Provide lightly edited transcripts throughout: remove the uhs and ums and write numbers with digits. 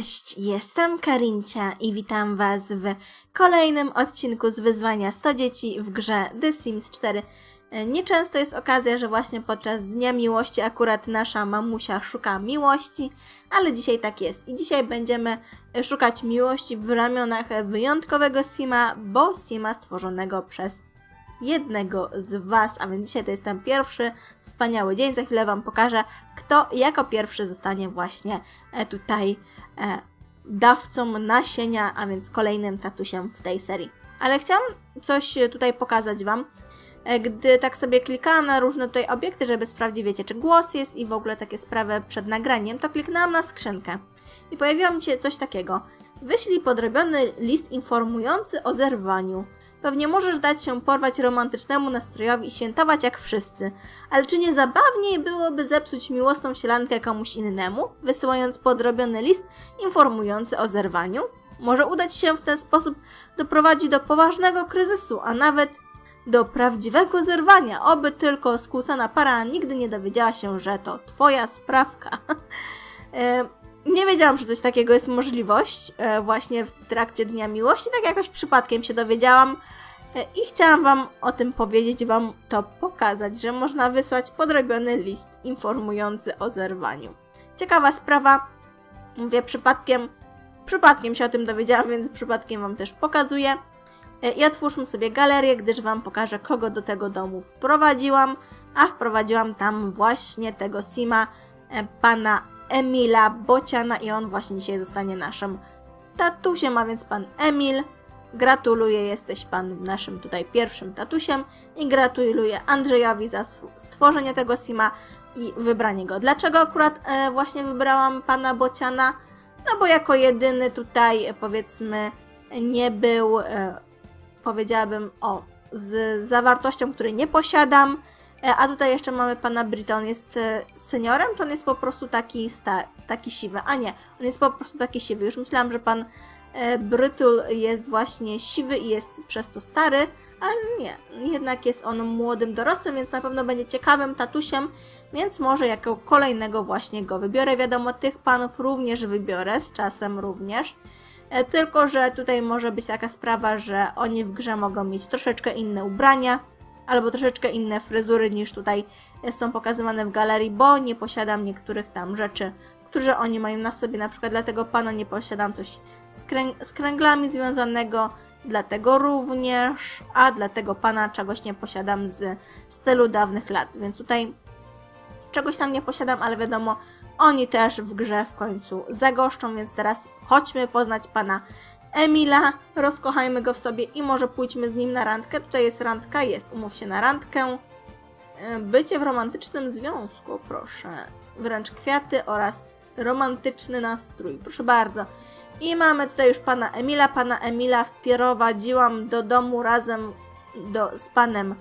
Cześć, jestem Karincia i witam Was w kolejnym odcinku z Wyzwania 100 Dzieci w grze The Sims 4. Nieczęsto jest okazja, że właśnie podczas Dnia Miłości akurat nasza mamusia szuka miłości, ale dzisiaj tak jest. I dzisiaj będziemy szukać miłości w ramionach wyjątkowego Sima, bo Sima stworzonego przez jednego z Was, a więc dzisiaj to jest ten pierwszy wspaniały dzień. Za chwilę Wam pokażę, kto jako pierwszy zostanie właśnie tutaj dawcą nasienia, a więc kolejnym tatusiem w tej serii. Ale chciałam coś tutaj pokazać Wam, gdy tak sobie klikałam na różne tutaj obiekty, żeby sprawdzić, wiecie, czy głos jest i w ogóle takie sprawy przed nagraniem, to kliknęłam na skrzynkę i pojawiło mi się coś takiego. Wyślij podrobiony list informujący o zerwaniu. Pewnie możesz dać się porwać romantycznemu nastrojowi i świętować jak wszyscy. Ale czy nie zabawniej byłoby zepsuć miłosną sielankę komuś innemu, wysyłając podrobiony list informujący o zerwaniu? Może udać się w ten sposób doprowadzić do poważnego kryzysu, a nawet do prawdziwego zerwania. Oby tylko skłócona para nigdy nie dowiedziała się, że to twoja sprawka. Nie wiedziałam, że coś takiego jest możliwość właśnie w trakcie Dnia Miłości, tak jakoś przypadkiem się dowiedziałam i chciałam Wam o tym powiedzieć, Wam to pokazać, że można wysłać podrobiony list informujący o zerwaniu. Ciekawa sprawa, mówię, przypadkiem się o tym dowiedziałam, więc przypadkiem Wam też pokazuję. I otwórzmy sobie galerię, gdyż Wam pokażę, kogo do tego domu wprowadziłam, a wprowadziłam tam właśnie tego Sima, pana Emila Bociana i on właśnie dzisiaj zostanie naszym tatusiem, a więc pan Emil. Gratuluję, jesteś pan naszym tutaj pierwszym tatusiem i gratuluję Andrzejowi za stworzenie tego Sima i wybranie go. Dlaczego akurat właśnie wybrałam pana Bociana? No bo jako jedyny tutaj powiedzmy nie był, powiedziałabym z zawartością, której nie posiadam. A tutaj jeszcze mamy pana Britton. On jest seniorem, czy on jest po prostu taki siwy? A nie, on jest po prostu taki siwy. Już myślałam, że pan Britton jest właśnie siwy i jest przez to stary, ale nie. Jednak jest on młodym dorosłym, więc na pewno będzie ciekawym tatusiem, więc może jako kolejnego właśnie go wybiorę. Wiadomo, tych panów również wybiorę, z czasem również. Tylko że tutaj może być taka sprawa, że oni w grze mogą mieć troszeczkę inne ubrania, albo troszeczkę inne fryzury niż tutaj są pokazywane w galerii, bo nie posiadam niektórych tam rzeczy, które oni mają na sobie, na przykład dla tego pana nie posiadam coś z kręglami związanego, dlatego również, a dla tego pana czegoś nie posiadam z stylu dawnych lat, więc tutaj czegoś tam nie posiadam, ale wiadomo, oni też w grze w końcu zagoszczą, więc teraz chodźmy poznać pana Emila, rozkochajmy go w sobie i może pójdźmy z nim na randkę. Tutaj jest randka, jest, umów się na randkę. Bycie w romantycznym związku, proszę. Wręcz kwiaty oraz romantyczny nastrój, proszę bardzo. I mamy tutaj już pana Emila. Pana Emila wprowadziłam do domu razem z panem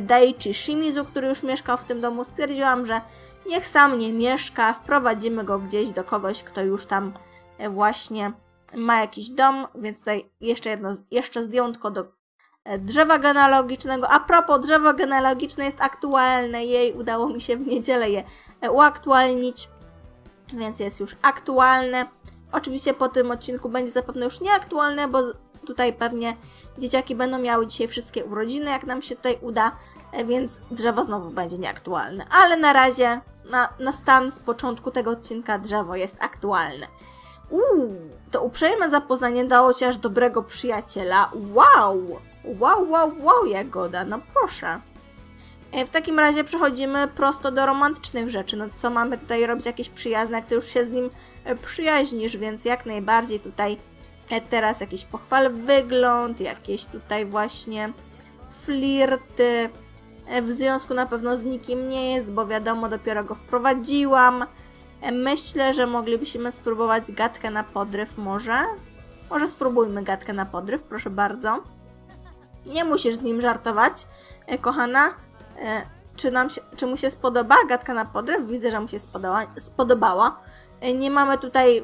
Daiichi Shimizu, który już mieszkał w tym domu. Stwierdziłam, że niech sam nie mieszka, wprowadzimy go gdzieś do kogoś, kto już tam właśnie ma jakiś dom, więc tutaj jeszcze zdjątko do drzewa genealogicznego. A propos, drzewo genealogiczne jest aktualne, jej udało mi się w niedzielę je uaktualnić, więc jest już aktualne. Oczywiście po tym odcinku będzie zapewne już nieaktualne, bo tutaj pewnie dzieciaki będą miały dzisiaj wszystkie urodziny, jak nam się tutaj uda, więc drzewo znowu będzie nieaktualne. Ale na razie, na stan z początku tego odcinka drzewo jest aktualne. To uprzejme zapoznanie dało Ci aż dobrego przyjaciela. Wow, Jagoda, no proszę. W takim razie przechodzimy prosto do romantycznych rzeczy. No co mamy tutaj robić? Jakieś przyjazne, jak Ty już się z nim przyjaźnisz, więc jak najbardziej tutaj teraz jakieś pochwal wygląd, jakieś tutaj właśnie flirty. W związku na pewno z nikim nie jest, bo wiadomo, dopiero go wprowadziłam. Myślę, że moglibyśmy spróbować gadkę na podryw może? Może spróbujmy gadkę na podryw, proszę bardzo. Nie musisz z nim żartować, kochana. Czy mu się spodoba gadka na podryw? Widzę, że mu się spodobała. Nie mamy tutaj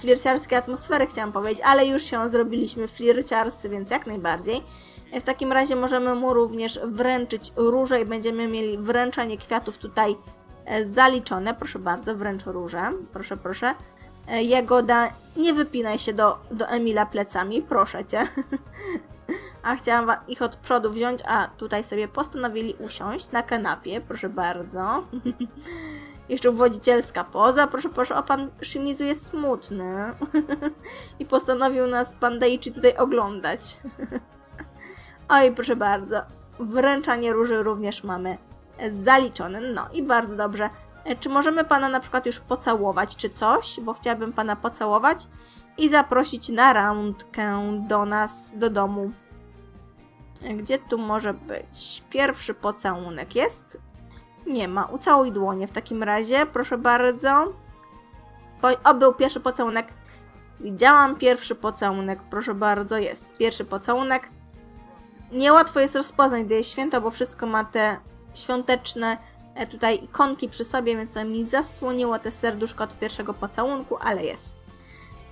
flirciarskiej atmosfery, chciałam powiedzieć, ale już się zrobiliśmy flirciarscy, więc jak najbardziej. W takim razie możemy mu również wręczyć róże i będziemy mieli wręczanie kwiatów tutaj zaliczone, proszę bardzo, wręcz róże, proszę, proszę. Jagoda Nie wypinaj się do Emila plecami, proszę cię. A chciałam ich od przodu wziąć, a tutaj sobie postanowili usiąść na kanapie, proszę bardzo. Jeszcze uwodzicielska poza, proszę, proszę, o pan Shimizu jest smutny. I postanowił nas pan Daiichi tutaj oglądać. Oj, proszę bardzo, wręczanie róży również mamy zaliczone, no i bardzo dobrze. Czy możemy pana na przykład już pocałować, czy coś? Bo chciałabym pana pocałować i zaprosić na randkę do nas, do domu. Gdzie tu może być? Pierwszy pocałunek jest? Nie ma. Ucałuj dłonie w takim razie, proszę bardzo. Był pierwszy pocałunek. Widziałam pierwszy pocałunek, proszę bardzo, jest. Pierwszy pocałunek. Niełatwo jest rozpoznać, gdy jest święto, bo wszystko ma te świąteczne tutaj ikonki przy sobie, więc to mi zasłoniło te serduszko od pierwszego pocałunku, ale jest.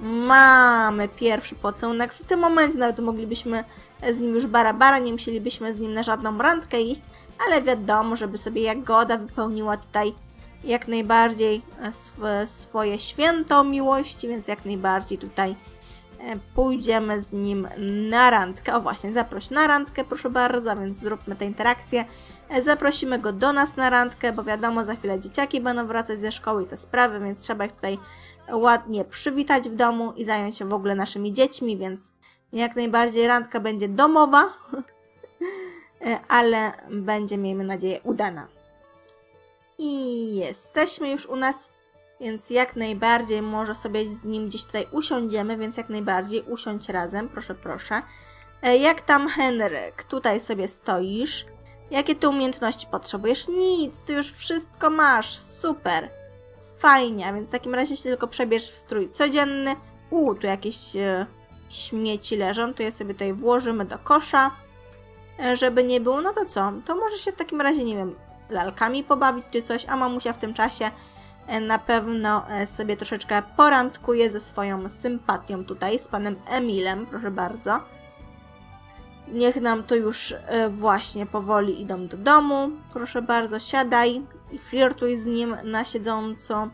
Mamy pierwszy pocałunek. W tym momencie nawet moglibyśmy z nim już bara, nie musielibyśmy z nim na żadną randkę iść, ale wiadomo, żeby sobie Jagoda wypełniła tutaj jak najbardziej swoje święto miłości, więc jak najbardziej tutaj pójdziemy z nim na randkę. O właśnie, zaproś na randkę, proszę bardzo, więc zróbmy tę interakcję. Zaprosimy go do nas na randkę, bo wiadomo, za chwilę dzieciaki będą wracać ze szkoły i te sprawy, więc trzeba ich tutaj ładnie przywitać w domu i zająć się w ogóle naszymi dziećmi, więc jak najbardziej randka będzie domowa, ale będzie, miejmy nadzieję, udana. I jesteśmy już u nas, więc jak najbardziej może sobie z nim gdzieś tutaj usiądziemy, więc jak najbardziej usiądź razem, proszę, proszę. Jak tam Henryk? Tutaj sobie stoisz. Jakie tu umiejętności potrzebujesz? Nic, ty już wszystko masz, super, fajnie, więc w takim razie się tylko przebierz w strój codzienny. Tu jakieś śmieci leżą, to je sobie tutaj włożymy do kosza, żeby nie było. No to co, to może się w takim razie, nie wiem, lalkami pobawić czy coś, a mamusia w tym czasie na pewno sobie troszeczkę porandkuje ze swoją sympatią tutaj, z panem Emilem, proszę bardzo. Niech nam to już właśnie powoli idą do domu. Proszę bardzo, siadaj i flirtuj z nim na siedząco.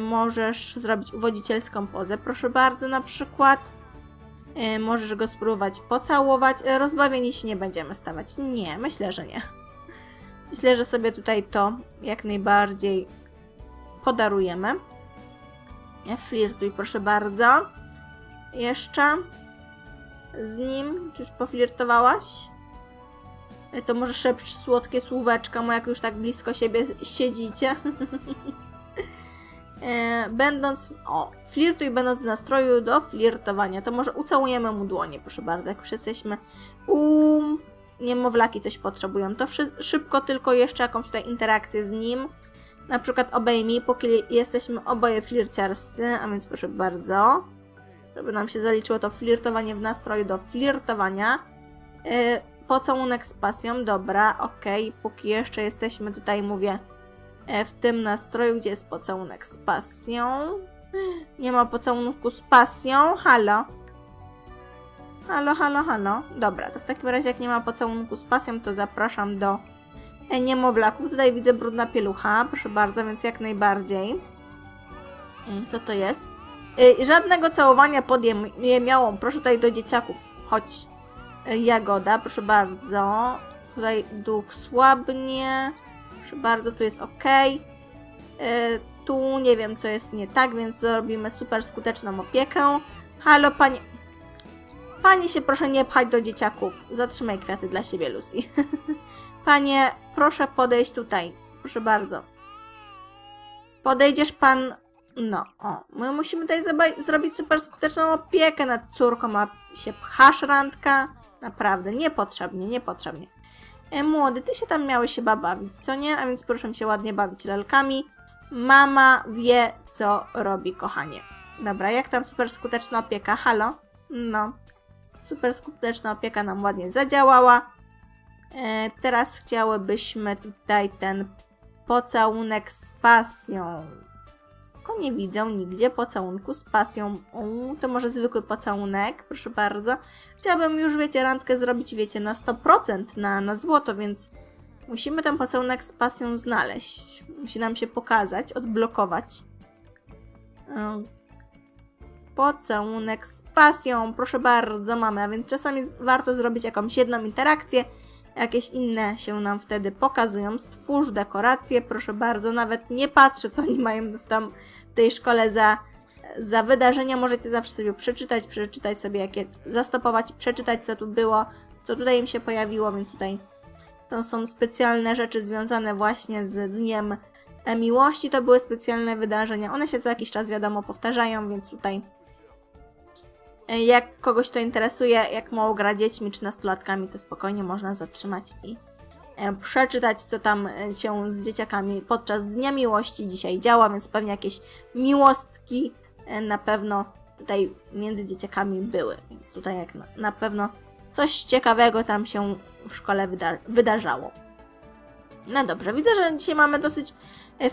Możesz zrobić uwodzicielską pozę, proszę bardzo, na przykład. Możesz go spróbować pocałować. Rozbawieni się nie będziemy stawać. Nie, myślę, że nie. Myślę, że sobie tutaj to jak najbardziej podarujemy. Flirtuj, proszę bardzo. Jeszcze z nim, czyż poflirtowałaś? To może szepcz słodkie słóweczka, bo jak już tak blisko siebie siedzicie. Flirtuj będąc w nastroju do flirtowania. To może ucałujemy mu dłonie, proszę bardzo, jak już jesteśmy. Niemowlaki coś potrzebują. To szybko tylko jeszcze jakąś tutaj interakcję z nim. Na przykład obejmij, póki jesteśmy oboje flirciarscy, a więc proszę bardzo. Żeby nam się zaliczyło to flirtowanie w nastroju do flirtowania. Pocałunek z pasją, dobra, okej. Póki jeszcze jesteśmy tutaj, mówię, w tym nastroju, gdzie jest pocałunek z pasją. Nie ma pocałunku z pasją, halo. Halo. Dobra, to w takim razie jak nie ma pocałunku z pasją, to zapraszam do niemowlaków. Tutaj widzę brudna pielucha, proszę bardzo, więc jak najbardziej. Co to jest? Żadnego całowania pod jemiałą. Proszę tutaj do dzieciaków. Chodź, Jagoda, proszę bardzo. Tutaj duch słabnie. Proszę bardzo, tu jest ok. Tu nie wiem, co jest nie tak, więc zrobimy super skuteczną opiekę. Halo, pani. Pani się proszę nie pchać do dzieciaków. Zatrzymaj kwiaty dla siebie, Lucy. Panie, proszę podejść tutaj. Proszę bardzo. Podejdziesz pan. No, my musimy tutaj zrobić super skuteczną opiekę nad córką, a się pchasz, randka. Naprawdę, niepotrzebnie, niepotrzebnie. Młody, ty się tam miałeś chyba bawić, co nie? A więc proszę się ładnie bawić lalkami. Mama wie, co robi, kochanie. Dobra, jak tam super skuteczna opieka? Halo? No, super skuteczna opieka nam ładnie zadziałała. Teraz chciałybyśmy tutaj ten pocałunek z pasją. Nie widzę nigdzie pocałunku z pasją. To może zwykły pocałunek, proszę bardzo. Chciałabym już, wiecie, randkę zrobić, wiecie, na 100%, na złoto, więc musimy ten pocałunek z pasją znaleźć. Musi nam się pokazać, odblokować. pocałunek z pasją. Proszę bardzo, mamy. A więc czasami warto zrobić jakąś jedną interakcję. Jakieś inne się nam wtedy pokazują. Stwórz dekoracje, proszę bardzo. Nawet nie patrzę, co oni mają w tej szkole za wydarzenia. Możecie zawsze sobie przeczytać sobie, jakie zastopować, przeczytać, co tu było, co tutaj im się pojawiło, więc tutaj to są specjalne rzeczy związane właśnie z Dniem Miłości. To były specjalne wydarzenia. One się co jakiś czas, wiadomo, powtarzają, więc tutaj jak kogoś to interesuje, jak mało gra dziećmi czy nastolatkami, to spokojnie można zatrzymać i przeczytać, co tam się z dzieciakami podczas Dnia Miłości dzisiaj działa, więc pewnie jakieś miłostki na pewno tutaj między dzieciakami były. Więc tutaj jak na pewno coś ciekawego tam się w szkole wydarzało. No dobrze, widzę, że dzisiaj mamy dosyć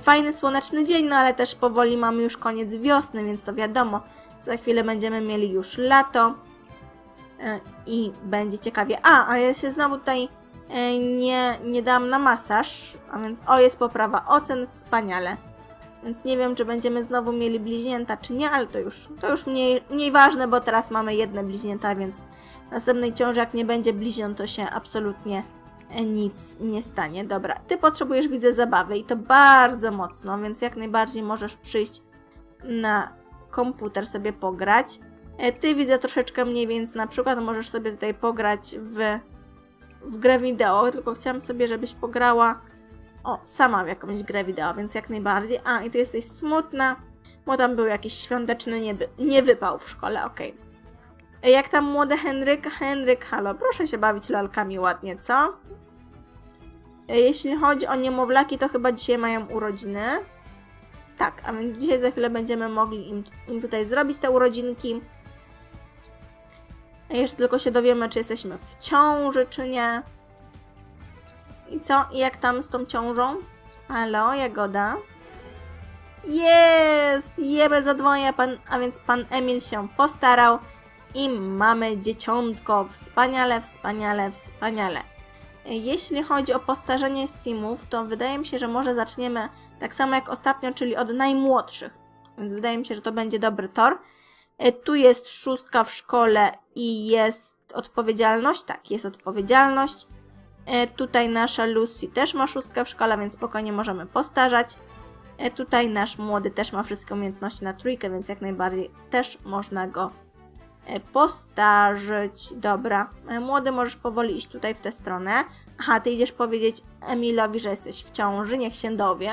fajny, słoneczny dzień, no ale też powoli mamy już koniec wiosny, więc to wiadomo, za chwilę będziemy mieli już lato i będzie ciekawie. A ja się znowu tutaj nie dałam na masaż, a więc o, jest poprawa ocen, wspaniale. Więc nie wiem, czy będziemy znowu mieli bliźnięta, czy nie, ale to już mniej ważne, bo teraz mamy jedne bliźnięta, więc w następnej ciąży, jak nie będzie bliźniąt, to się absolutnie nic nie stanie. Dobra, ty potrzebujesz, widzę, zabawy i to bardzo mocno, więc jak najbardziej możesz przyjść na komputer sobie pograć. Ty, widzę, troszeczkę mniej, więc na przykład możesz sobie tutaj pograć w grę wideo, tylko chciałam sobie, żebyś pograła sama w jakąś grę wideo, więc jak najbardziej. A, i ty jesteś smutna, bo tam był jakiś świąteczny niewypał w szkole, okej. Jak tam młody Henryk? Henryk, halo, proszę się bawić lalkami ładnie, co? Jeśli chodzi o niemowlaki, to chyba dzisiaj mają urodziny. Tak, a więc dzisiaj za chwilę będziemy mogli im tutaj zrobić te urodzinki. Jeszcze tylko się dowiemy, czy jesteśmy w ciąży, czy nie. I co? I jak tam z tą ciążą? Halo, Jagoda? Jest! Jemy za dwoje, a więc pan Emil się postarał. I mamy dzieciątko. Wspaniale, wspaniale, wspaniale. Jeśli chodzi o postarzenie simów, to wydaje mi się, że może zaczniemy tak samo jak ostatnio, czyli od najmłodszych. Więc wydaje mi się, że to będzie dobry tor. Tu jest 6 w szkole i jest odpowiedzialność. Tak, jest odpowiedzialność. Tutaj nasza Lucy też ma 6 w szkole, więc spokojnie możemy postarzać. Tutaj nasz młody też ma wszystkie umiejętności na 3, więc jak najbardziej też można go postarzyć. Dobra, młody, możesz powoli iść tutaj w tę stronę. Aha, ty idziesz powiedzieć Emilowi, że jesteś w ciąży, niech się dowie.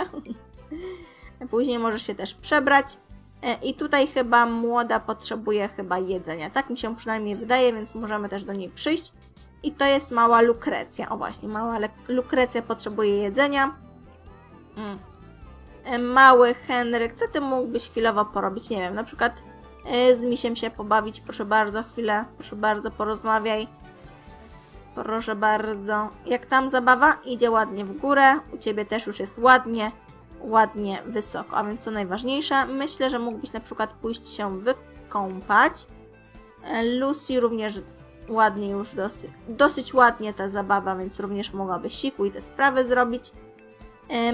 Później możesz się też przebrać. I tutaj chyba młoda potrzebuje chyba jedzenia. Tak mi się przynajmniej wydaje, więc możemy też do niej przyjść. I to jest mała Lukrecja. O właśnie, mała Lukrecja potrzebuje jedzenia. Mały Henryk, co ty mógłbyś chwilowo porobić? Nie wiem, na przykład z misiem się pobawić. Proszę bardzo, chwilę. Proszę bardzo, porozmawiaj. Proszę bardzo. Jak tam zabawa? Idzie ładnie w górę. U ciebie też już jest ładnie. Ładnie wysoko. A więc to najważniejsze. Myślę, że mógłbyś na przykład pójść się wykąpać. Lucy również ładnie już dosyć ładnie ta zabawa, więc również mogłaby siku i te sprawy zrobić.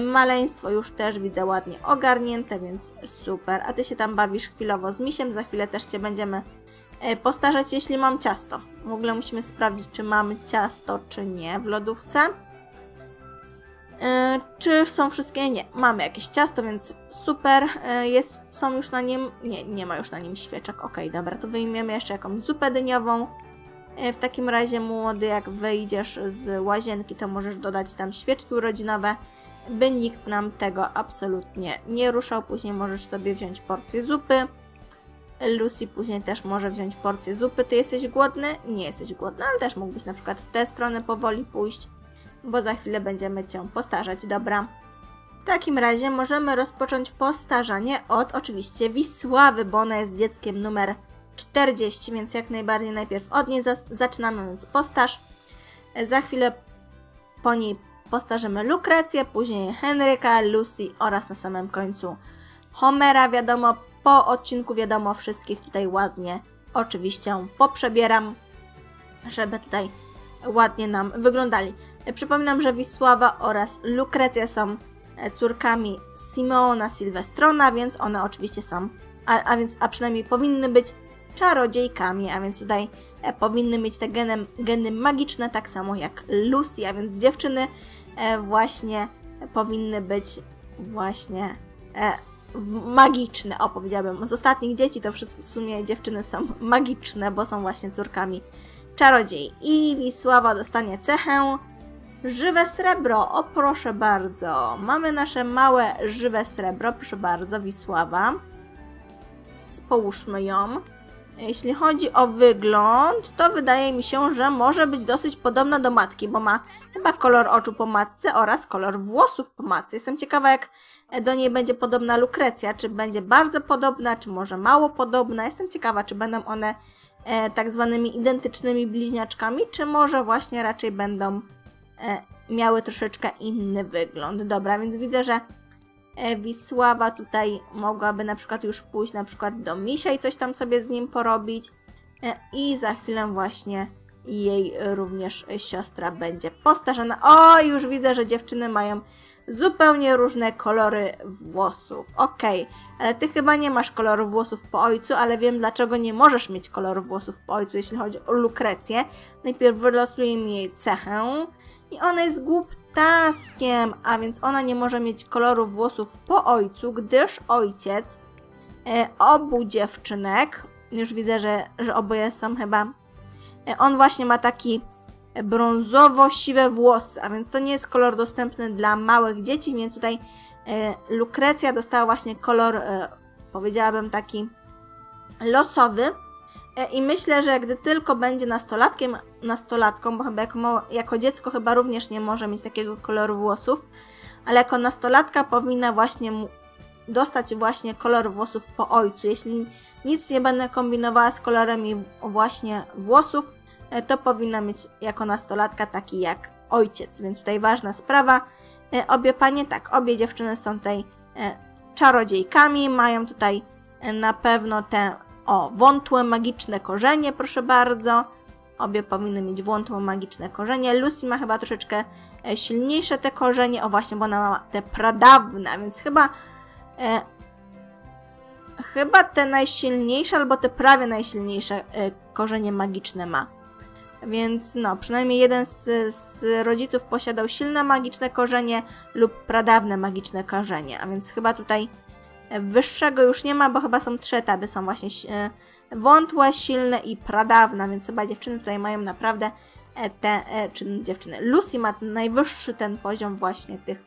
Maleństwo już też widzę ładnie ogarnięte, więc super. A ty się tam bawisz chwilowo z misiem, za chwilę też cię będziemy postarzać, jeśli mam ciasto. W ogóle musimy sprawdzić, czy mam ciasto, czy nie w lodówce. Czy są wszystkie? Nie. Mamy jakieś ciasto, więc super. Są już na nim? Nie, nie ma już na nim świeczek. Ok, dobra, to wyjmiemy jeszcze jakąś zupę dyniową. W takim razie, młody, jak wyjdziesz z łazienki, to możesz dodać tam świeczki urodzinowe, by nikt nam tego absolutnie nie ruszał. Później możesz sobie wziąć porcję zupy. Lucy później też może wziąć porcję zupy. Ty jesteś głodny? Nie jesteś głodny, ale też mógłbyś na przykład w tę stronę powoli pójść, bo za chwilę będziemy cię postarzać. Dobra. W takim razie możemy rozpocząć postarzanie od oczywiście Wisławy, bo ona jest dzieckiem numer 40, więc jak najbardziej najpierw od niej zaczynamy, więc postarz. Za chwilę po niej postarzymy Lukrecję, później Henryka, Lucy oraz na samym końcu Homera. Wiadomo, po odcinku wiadomo, wszystkich tutaj ładnie oczywiście poprzebieram, żeby tutaj ładnie nam wyglądali. Przypominam, że Wisława oraz Lukrecja są córkami Simona, Silwestrona, więc one oczywiście są a przynajmniej powinny być czarodziejkami, a więc tutaj powinny mieć te geny magiczne, tak samo jak Lucy, a więc dziewczyny właśnie powinny być właśnie magiczne. O, powiedziałabym, z ostatnich dzieci to w sumie dziewczyny są magiczne, bo są właśnie córkami czarodziei. I Wisława dostanie cechę żywe srebro. O, proszę bardzo. Mamy nasze małe żywe srebro. Proszę bardzo, Wisława. Połóżmy ją. Jeśli chodzi o wygląd, to wydaje mi się, że może być dosyć podobna do matki, bo ma chyba kolor oczu po matce oraz kolor włosów po matce. Jestem ciekawa, jak do niej będzie podobna Lukrecja, czy będzie bardzo podobna, czy może mało podobna. Jestem ciekawa, czy będą one tak zwanymi identycznymi bliźniaczkami, czy może właśnie raczej będą miały troszeczkę inny wygląd. Dobra, więc widzę, że Wisława tutaj mogłaby na przykład już pójść na przykład do misia i coś tam sobie z nim porobić. I za chwilę właśnie jej również siostra będzie postarzona. O, już widzę, że dziewczyny mają zupełnie różne kolory włosów. Okej, ale ty chyba nie masz koloru włosów po ojcu, ale wiem, dlaczego nie możesz mieć koloru włosów po ojcu, jeśli chodzi o Lukrecję. Najpierw wylosuję mi jej cechę i ona jest głuptaskiem, a więc ona nie może mieć koloru włosów po ojcu, gdyż ojciec obu dziewczynek, już widzę, że oboje są chyba, on właśnie ma taki brązowo-siwe włosy, a więc to nie jest kolor dostępny dla małych dzieci, więc tutaj Lukrecja dostała właśnie kolor, powiedziałabym, taki losowy. I myślę, że gdy tylko będzie nastolatką, bo chyba jako dziecko chyba również nie może mieć takiego koloru włosów, ale jako nastolatka powinna właśnie dostać właśnie kolor włosów po ojcu. Jeśli nic nie będę kombinowała z kolorem jej właśnie włosów, to powinna mieć jako nastolatka taki jak ojciec, więc tutaj ważna sprawa. Obie dziewczyny są tutaj czarodziejkami, mają tutaj na pewno te wątłe magiczne korzenie, proszę bardzo. Obie powinny mieć wątłe magiczne korzenie. Lucy ma chyba troszeczkę silniejsze te korzenie, o właśnie, bo ona ma te pradawne, więc chyba te najsilniejsze albo te prawie najsilniejsze korzenie magiczne ma. Więc no, przynajmniej jeden z rodziców posiadał silne magiczne korzenie lub pradawne magiczne korzenie, a więc chyba tutaj wyższego już nie ma, bo chyba są trzy etapy, są właśnie wątłe, silne i pradawna, więc chyba dziewczyny tutaj mają naprawdę Lucy ma najwyższy ten poziom właśnie tych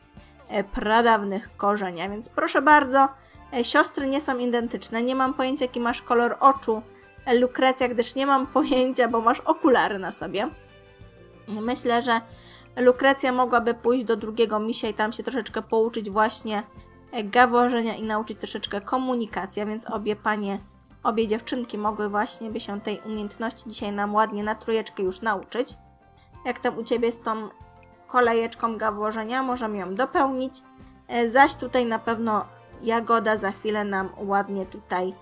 pradawnych korzenia, więc proszę bardzo, siostry nie są identyczne, nie mam pojęcia, jaki masz kolor oczu, Lukrecja, gdyż nie mam pojęcia, bo masz okulary na sobie. Myślę, że Lukrecja mogłaby pójść do drugiego misia i tam się troszeczkę pouczyć właśnie gaworzenia i nauczyć troszeczkę komunikacji, więc obie dziewczynki mogły właśnie by się tej umiejętności dzisiaj nam ładnie na trójeczkę już nauczyć. Jak tam u Ciebie z tą kolejeczką gaworzenia, możemy ją dopełnić, zaś tutaj na pewno Jagoda za chwilę nam ładnie tutaj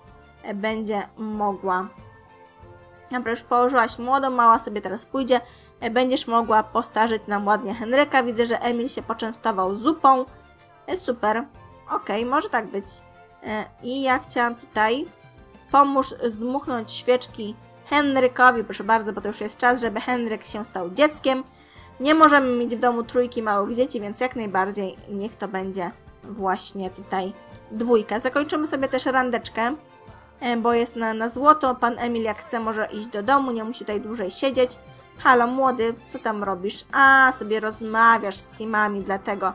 będzie mogła. Dobra, już położyłaś młodą, mała sobie teraz pójdzie. Będziesz mogła postarzyć nam ładnie Henryka. Widzę, że Emil się poczęstował zupą. Super. Okej, może tak być. I ja chciałam tutaj pomóż zdmuchnąć świeczki Henrykowi. Proszę bardzo, bo to już jest czas, żeby Henryk się stał dzieckiem. Nie możemy mieć w domu trójki małych dzieci, więc jak najbardziej niech to będzie właśnie tutaj dwójka. Zakończymy sobie też randeczkę, bo jest na złoto. Pan Emil jak chce, może iść do domu, nie musi tutaj dłużej siedzieć. Halo młody, co tam robisz? A, sobie rozmawiasz z Simami, dlatego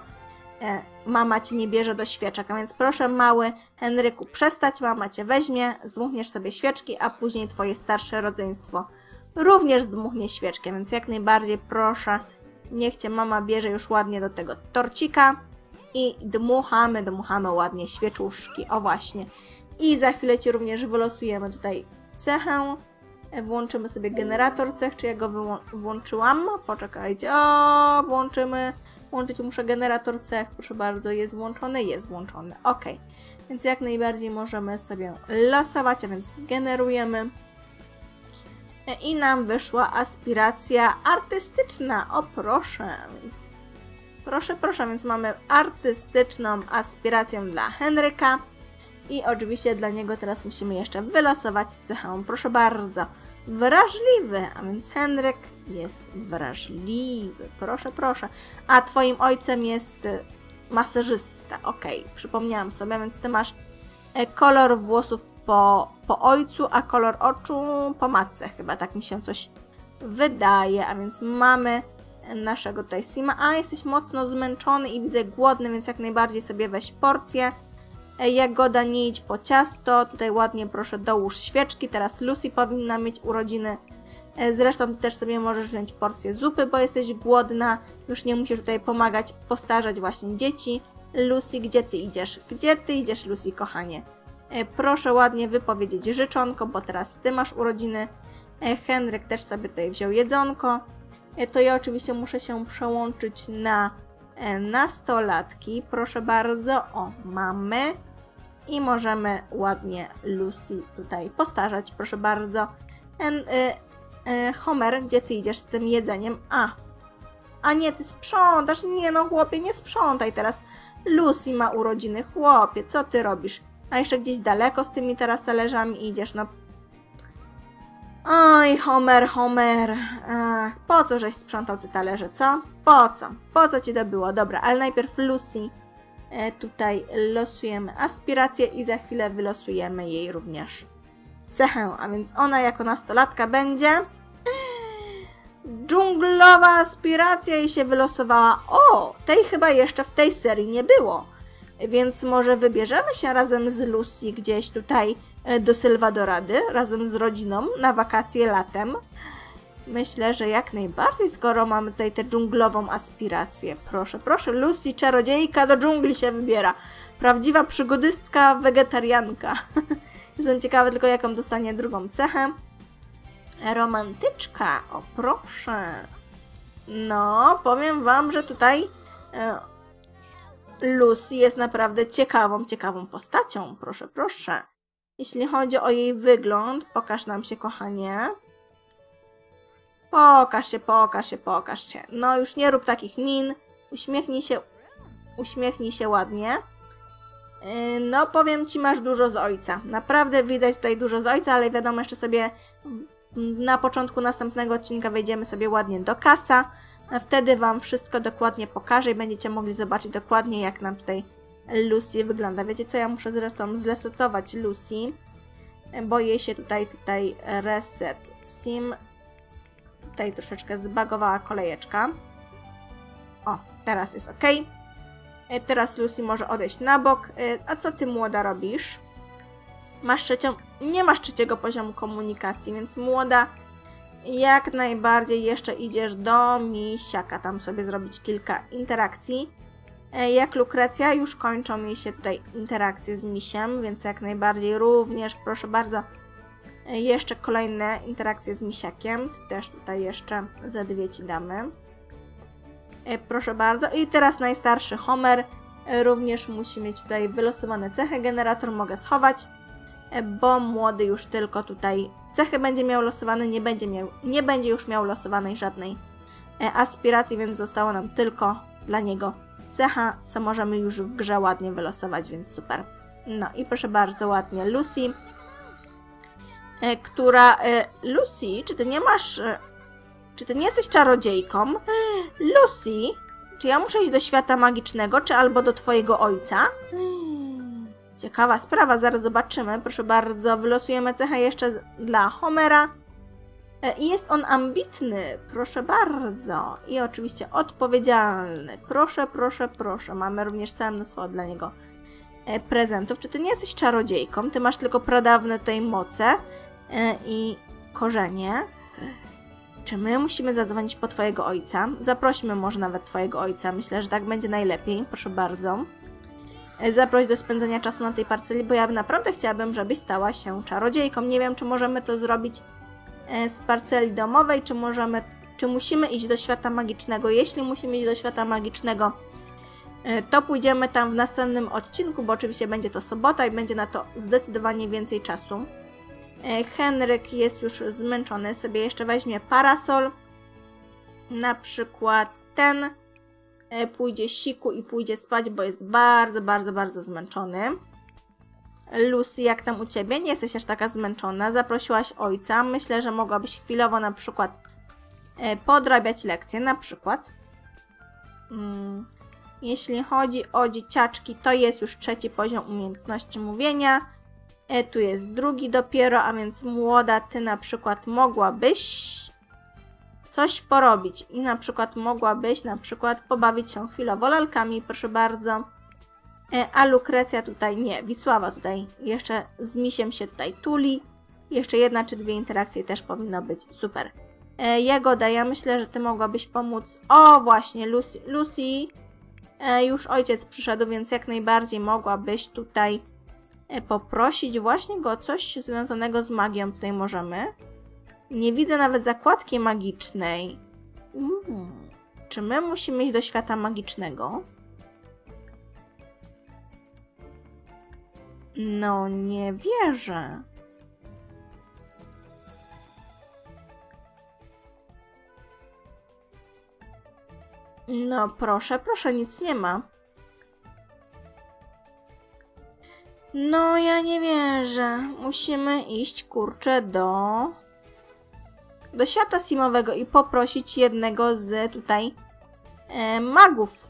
mama Cię nie bierze do świeczek, a więc proszę mały Henryku przestać, mama Cię weźmie, zdmuchniesz sobie świeczki, a później Twoje starsze rodzeństwo również zdmuchnie świeczkę, więc jak najbardziej proszę, niech Cię mama bierze już ładnie do tego torcika i dmuchamy ładnie świeczuszki, o właśnie. I za chwilę Ci również wylosujemy tutaj cechę. Włączymy sobie generator cech, czy ja go włączyłam? Poczekajcie, włączyć muszę generator cech, proszę bardzo, jest włączony, ok. Więc jak najbardziej możemy sobie losować, a więc generujemy. I nam wyszła aspiracja artystyczna, o proszę, więc proszę, więc mamy artystyczną aspirację dla Henryka. I oczywiście dla niego teraz musimy jeszcze wylosować cechę. Proszę bardzo. Wrażliwy, a więc Henryk jest wrażliwy. Proszę, proszę. A twoim ojcem jest masażysta. Okej, przypomniałam sobie, więc ty masz kolor włosów po ojcu, a kolor oczu po matce chyba. Tak mi się coś wydaje, a więc mamy naszego tutaj Sima. A, jesteś mocno zmęczony i widzę głodny, więc jak najbardziej sobie weź porcję. Jagoda, nie idź po ciasto. Tutaj ładnie proszę dołóż świeczki. Teraz Lucy powinna mieć urodziny. Zresztą ty też sobie możesz wziąć porcję zupy, bo jesteś głodna. Już nie musisz tutaj pomagać postarzać właśnie dzieci. Lucy, gdzie ty idziesz? Gdzie ty idziesz, Lucy, kochanie? Proszę ładnie wypowiedzieć życzonko, bo teraz ty masz urodziny. Henryk też sobie tutaj wziął jedzonko. To ja oczywiście muszę się przełączyć na nastolatki. Proszę bardzo. O, mamy. I możemy ładnie Lucy tutaj postarzać. Proszę bardzo. Homer, gdzie ty idziesz z tym jedzeniem? A nie, ty sprzątasz. Nie no, chłopie, nie sprzątaj teraz. Lucy ma urodziny. Chłopie, co ty robisz? A jeszcze gdzieś daleko z tymi teraz talerzami idziesz, no. Oj, Homer. Ach, po co żeś sprzątał te talerze, co? Po co? Po co ci to było? Dobra, ale najpierw Lucy. Tutaj losujemy aspirację i za chwilę wylosujemy jej również cechę. A więc ona jako nastolatka będzie... Dżunglowa aspiracja i się wylosowała. O, tej chyba jeszcze w tej serii nie było. Więc może wybierzemy się razem z Lucy gdzieś tutaj do Sylwadorady, razem z rodziną, na wakacje latem. Myślę, że jak najbardziej, skoro mamy tutaj tę dżunglową aspirację. Proszę, proszę, Lucy, czarodziejka, do dżungli się wybiera. Prawdziwa przygodystka, wegetarianka. Jestem ciekawa tylko, jaką dostanie drugą cechę. Romantyczka, o proszę. No, powiem wam, że tutaj... Lucy jest naprawdę ciekawą postacią, proszę, proszę. Jeśli chodzi o jej wygląd, pokaż nam się, kochanie. Pokaż się. No już nie rób takich min. Uśmiechnij się ładnie. No powiem ci, masz dużo z ojca. Naprawdę widać tutaj dużo z ojca, ale wiadomo, jeszcze sobie na początku następnego odcinka wejdziemy sobie ładnie do kasa. Wtedy wam wszystko dokładnie pokażę i będziecie mogli zobaczyć dokładnie, jak nam tutaj Lucy wygląda. Wiecie co, ja muszę zresztą zresetować Lucy, bo jej się tutaj reset sim. Tutaj troszeczkę zbagowała kolejeczka. O, teraz jest ok. Teraz Lucy może odejść na bok. A co ty, młoda, robisz? Masz trzecią... Nie masz trzeciego poziomu komunikacji, więc młoda... Jak najbardziej jeszcze idziesz do misiaka, tam sobie zrobić kilka interakcji. Jak Lukrecja, już kończą jej się tutaj interakcje z misiem, więc jak najbardziej również, proszę bardzo, jeszcze kolejne interakcje z misiakiem. Ty też tutaj jeszcze ze dwie ci damy. Proszę bardzo. I teraz najstarszy Homer również musi mieć tutaj wylosowane cechy. Generator mogę schować, bo młody już tylko tutaj cechy będzie miał losowane, nie będzie już miał losowanej żadnej aspiracji, więc zostało nam tylko dla niego cecha, co możemy już w grze ładnie wylosować, więc super. No i proszę bardzo, ładnie Lucy, która... Lucy, czy ty nie masz... Czy ty nie jesteś czarodziejką? Lucy, czy ja muszę iść do świata magicznego, czy albo do twojego ojca? Ciekawa sprawa, zaraz zobaczymy. Proszę bardzo, wylosujemy cechę jeszcze dla Homera. I jest on ambitny, proszę bardzo. I oczywiście odpowiedzialny. Proszę, proszę, proszę. Mamy również całe mnóstwo dla niego prezentów. Czy ty nie jesteś czarodziejką? Ty masz tylko pradawne tutaj moce i korzenie. Czy my musimy zadzwonić po twojego ojca? Zaprośmy może nawet twojego ojca. Myślę, że tak będzie najlepiej. Proszę bardzo. Zaproś do spędzenia czasu na tej parceli, bo ja naprawdę chciałabym, żebyś stała się czarodziejką. Nie wiem, czy możemy to zrobić z parceli domowej, czy musimy iść do świata magicznego. Jeśli musimy iść do świata magicznego, to pójdziemy tam w następnym odcinku, bo oczywiście będzie to sobota i będzie na to zdecydowanie więcej czasu. Henryk jest już zmęczony, sobie jeszcze weźmie parasol. Na przykład ten... Pójdzie siku i pójdzie spać, bo jest bardzo zmęczony. Lucy, jak tam u Ciebie? Nie jesteś aż taka zmęczona. Zaprosiłaś ojca. Myślę, że mogłabyś chwilowo na przykład podrabiać lekcje. Na przykład. Jeśli chodzi o dzieciaczki, to jest już 3. poziom umiejętności mówienia. Tu jest 2. dopiero, a więc młoda, Ty na przykład mogłabyś coś porobić i na przykład mogłabyś pobawić się chwilowo lalkami, proszę bardzo. A Lukrecja tutaj nie, Wisława tutaj jeszcze z misiem się tutaj tuli. Jeszcze 1 czy 2 interakcje też powinno być super. Jagoda, ja myślę, że Ty mogłabyś pomóc. O właśnie, Lucy. Już ojciec przyszedł, więc jak najbardziej mogłabyś tutaj poprosić właśnie go o coś związanego z magią. Tutaj możemy. Nie widzę nawet zakładki magicznej. Czy my musimy iść do świata magicznego? No, nie wierzę. No, proszę, proszę, nic nie ma. No, ja nie wierzę. Musimy iść, kurczę, do świata simowego i poprosić jednego z tutaj magów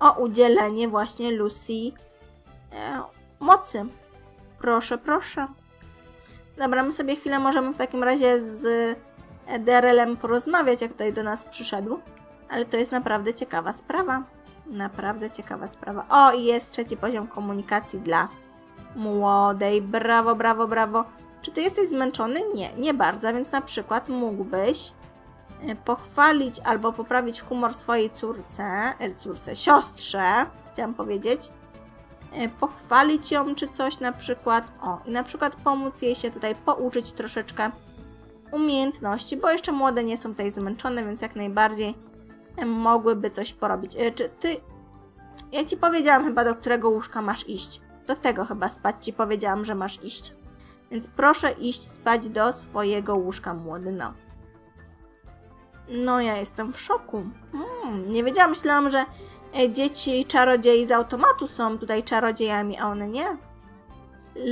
o udzielenie właśnie Lucy mocy. Proszę, proszę. Dobra, my sobie chwilę możemy w takim razie z DRL-em porozmawiać, jak tutaj do nas przyszedł, ale to jest naprawdę ciekawa sprawa. Naprawdę ciekawa sprawa. O, i jest 3. poziom komunikacji dla młodej. Brawo, brawo, brawo. Czy Ty jesteś zmęczony? Nie, nie bardzo, więc na przykład mógłbyś pochwalić albo poprawić humor swojej siostrze, chciałam powiedzieć. Pochwalić ją czy coś na przykład. O, i na przykład pomóc jej się tutaj pouczyć troszeczkę umiejętności, bo jeszcze młode nie są tutaj zmęczone, więc jak najbardziej mogłyby coś porobić. Czy Ty... Ja Ci powiedziałam chyba, do którego łóżka masz iść. Do tego chyba spać Ci powiedziałam, że masz iść. Więc proszę iść spać do swojego łóżka, młody, no. No, ja jestem w szoku. Nie wiedziałam, myślałam, że dzieci czarodziei z automatu są tutaj czarodziejami, a one nie.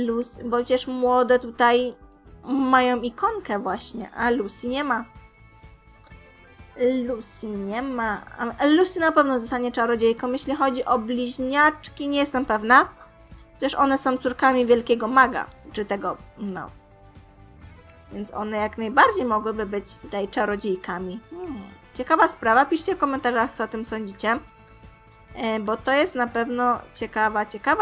Lucy, bo przecież młode tutaj mają ikonkę właśnie, a Lucy nie ma. Lucy nie ma. A Lucy na pewno zostanie czarodziejką. Jeśli chodzi o bliźniaczki, nie jestem pewna. Przecież one są córkami wielkiego maga. Czy tego, no. Więc one jak najbardziej mogłyby być tutaj czarodziejkami. Ciekawa sprawa, piszcie w komentarzach, co o tym sądzicie. Bo to jest na pewno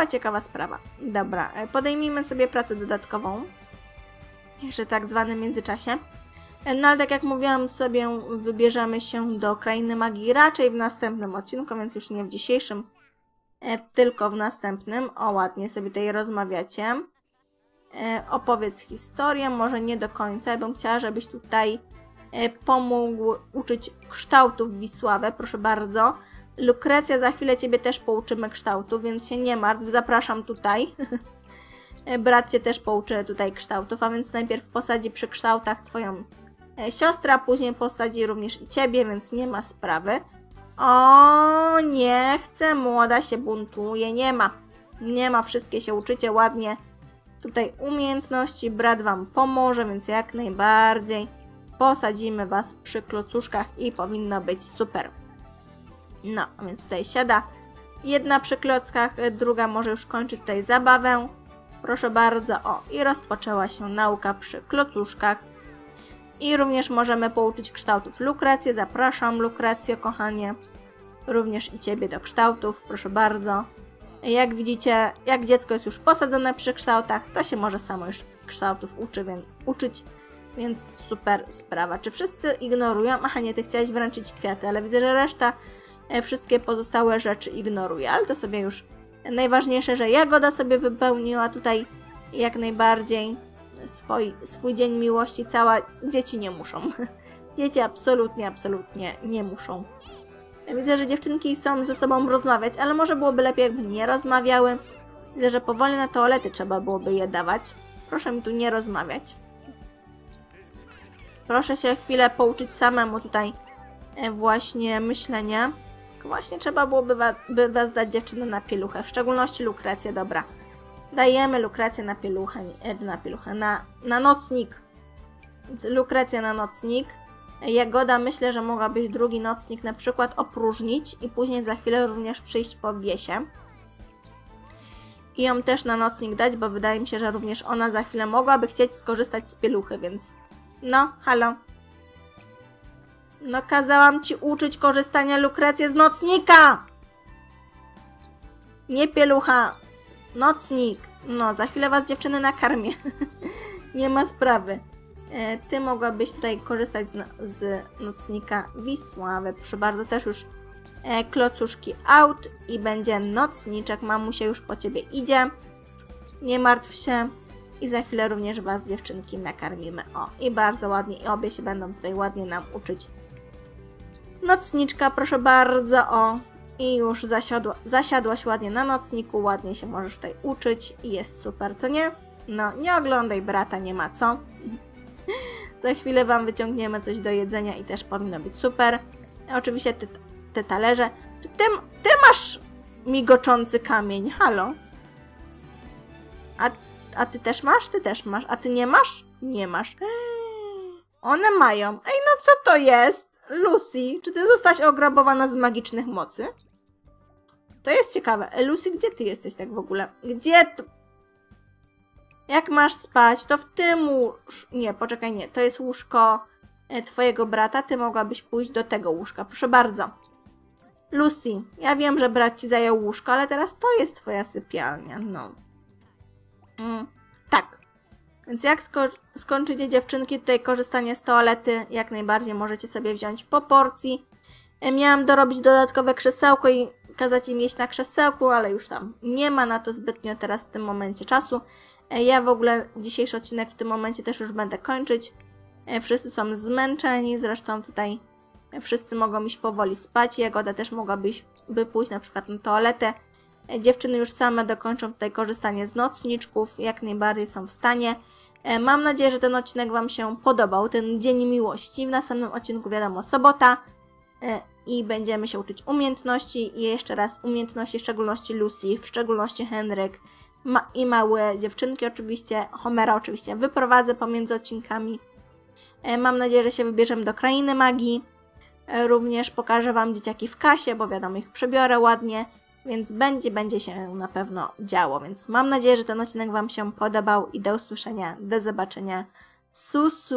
ciekawa sprawa. Dobra, podejmijmy sobie pracę dodatkową. Jeszcze tak zwanym międzyczasie. No ale tak jak mówiłam sobie, wybierzemy się do Krainy Magii raczej w następnym odcinku, więc już nie w dzisiejszym, tylko w następnym. O, ładnie sobie tutaj rozmawiacie. Opowiedz historię, może nie do końca. Ja bym chciała, żebyś tutaj pomógł uczyć kształtów Wisławę, proszę bardzo. Lukrecja, za chwilę Ciebie też pouczymy kształtów, więc się nie martw, zapraszam tutaj. Brat Cię też pouczy tutaj kształtów, a więc najpierw posadzi przy kształtach Twoją siostrę, później posadzi również i Ciebie, więc nie ma sprawy. O, nie chcę, młoda się buntuje, nie ma. Nie ma, wszystkie się uczycie ładnie. Tutaj umiejętności, brat Wam pomoże, więc jak najbardziej posadzimy Was przy klocuszkach i powinno być super. No, więc tutaj siada jedna przy klockach, druga może już kończyć tutaj zabawę. Proszę bardzo, o, i rozpoczęła się nauka przy klocuszkach. I również możemy pouczyć kształtów Lukrecję. Zapraszam Lukrecję, kochanie. Również i Ciebie do kształtów, proszę bardzo. Jak widzicie, jak dziecko jest już posadzone przy kształtach, to się może samo już kształtów uczyć, więc super sprawa. Czy wszyscy ignorują? Aha, nie, Ty chciałaś wręczyć kwiaty, ale widzę, że reszta wszystkie pozostałe rzeczy ignoruje, ale to sobie już najważniejsze, że Jagoda sobie wypełniła tutaj jak najbardziej swój dzień miłości. Cała, dzieci nie muszą. Dzieci absolutnie, absolutnie nie muszą. Widzę, że dziewczynki są ze sobą rozmawiać, ale może byłoby lepiej, jakby nie rozmawiały. Widzę, że powoli na toalety trzeba byłoby je dawać. Proszę mi tu nie rozmawiać. Proszę się chwilę pouczyć samemu tutaj właśnie myślenia. Właśnie trzeba byłoby by was dać dziewczynę na pieluchę, w szczególności Lukrecję, dobra. Dajemy Lukrecję na pieluchę, na nocnik. Lukrecję na nocnik. Jagoda, myślę, że mogłabyś drugi nocnik na przykład opróżnić i później za chwilę również przyjść po Wiesie. I ją też na nocnik dać, bo wydaje mi się, że również ona za chwilę mogłaby chcieć skorzystać z pieluchy, więc... No, halo. No kazałam ci uczyć korzystania, Lukrecję, z nocnika! Nie pielucha, nocnik. No, za chwilę was dziewczyny nakarmię. Nie ma sprawy. Ty mogłabyś tutaj korzystać z nocnika Wisławy. Proszę bardzo, też już klocuszki out i będzie nocniczek. Mamusia już po ciebie idzie. Nie martw się. I za chwilę również was, dziewczynki, nakarmimy. O, i bardzo ładnie. I obie się będą tutaj ładnie nam uczyć. Nocniczka, proszę bardzo, o. I już zasiadłaś ładnie na nocniku. Ładnie się możesz tutaj uczyć. I jest super, co nie? No, nie oglądaj brata, nie ma co. Za chwilę wam wyciągniemy coś do jedzenia i też powinno być super. Oczywiście te talerze. Ty masz migoczący kamień, halo? A ty też masz? Ty też masz. A ty nie masz? Nie masz. One mają. Ej, no co to jest? Lucy, czy ty zostałaś ograbowana z magicznych mocy? To jest ciekawe. Lucy, gdzie ty jesteś tak w ogóle? Gdzie tu? Jak masz spać, to w tym łóżku... Nie, poczekaj, nie. To jest łóżko twojego brata. Ty mogłabyś pójść do tego łóżka. Proszę bardzo. Lucy, ja wiem, że brat ci zajął łóżko, ale teraz to jest twoja sypialnia. No. Tak. Więc jak skończycie, dziewczynki, tutaj korzystanie z toalety, jak najbardziej możecie sobie wziąć po porcji. Miałam dorobić dodatkowe krzesełko i kazać im jeść na krzesełku, ale już tam nie ma na to zbytnio teraz w tym momencie czasu. Ja w ogóle dzisiejszy odcinek w tym momencie też już będę kończyć. Wszyscy są zmęczeni, zresztą tutaj wszyscy mogą iść powoli spać. Jagoda też mogłaby pójść na przykład na toaletę. Dziewczyny już same dokończą tutaj korzystanie z nocniczków, jak najbardziej są w stanie. Mam nadzieję, że ten odcinek wam się podobał, ten Dzień Miłości. W następnym odcinku, wiadomo, sobota i będziemy się uczyć umiejętności i jeszcze raz umiejętności, w szczególności Lucy, w szczególności Henryk i małe dziewczynki oczywiście. Homera oczywiście wyprowadzę pomiędzy odcinkami. Mam nadzieję, że się wybierzemy do Krainy Magii. Również pokażę wam dzieciaki w kasie, bo wiadomo, ich przebiorę ładnie. Więc będzie się na pewno działo. Więc mam nadzieję, że ten odcinek wam się podobał i do usłyszenia, do zobaczenia. Susu!